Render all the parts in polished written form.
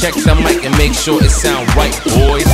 Check the mic and make sure it sound right, boys.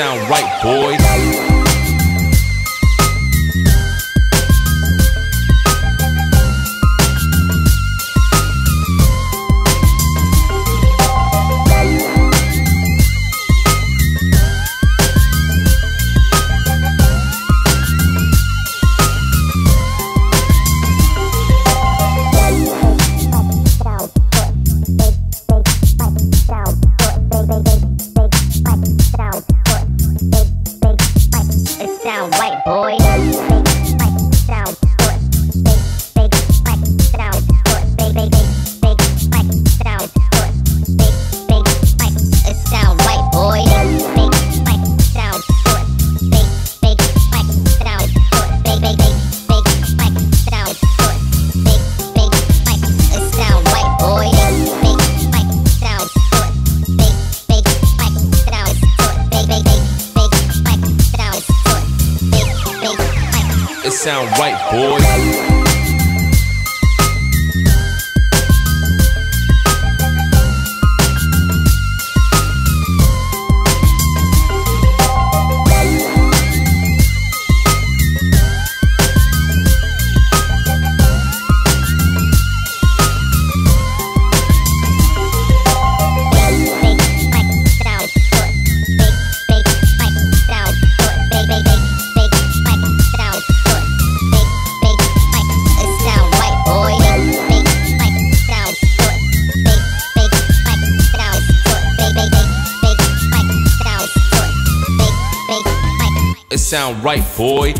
It sound right, boys. Sound right, boy. It sound right, boys. It sound right, boy.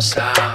Stop.